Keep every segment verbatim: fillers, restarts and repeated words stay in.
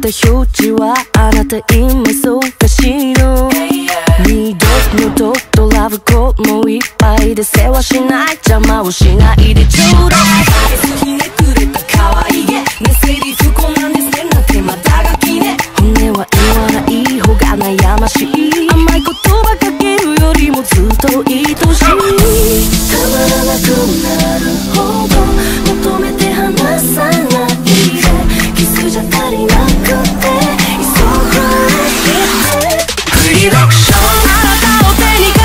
た表示はあなた今忙しいの二度二度とラブコーもいっぱいで世話しない邪魔をしないでちょうだい愛想ひねくれた可愛げねセリフこんなんですねなんてまたがきね本音は言わない方が悩ましい甘い言葉かけるよりもずっと愛しいたまらなくなるほど求めて離さないでキスじゃ足りなくて愛情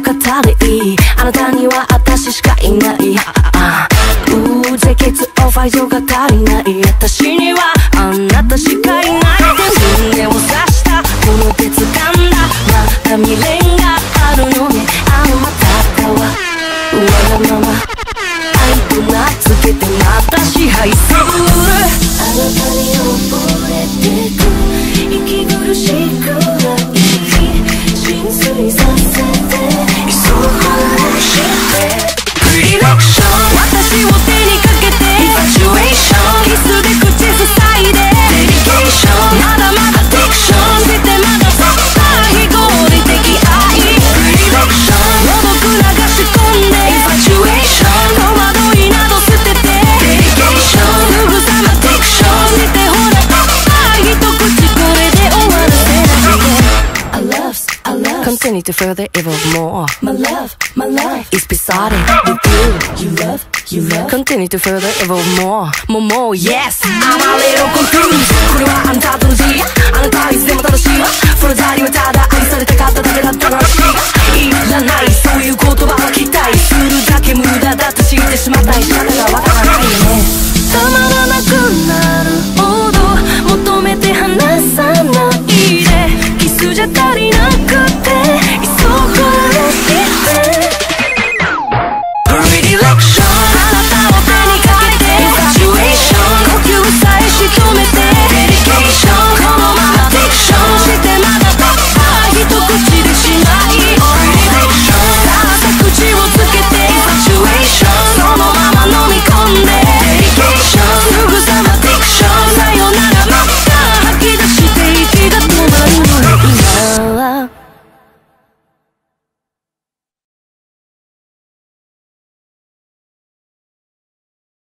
語でいいあなたには私しかいないうーゼケツオフ愛情が足りない私にはあなたしかいないで胸を刺したこの手掴んだまた未練があるのねあのまたかは我がまま愛と名付けてまた支配するあなたに溺れてく息苦しくない心碎させContinue to further evolve more. My love, my life is besotted with you. You love, you love. Continue to further evolve more, more, more. Yes, I'm a little confused. これはあなたとの出会い。あなたはいつでも楽しいわ。その二人はただ愛されたかっただけだったのに。いらないそういう言葉は期待するだけ無駄だと知ってしまった。仕方がわからない。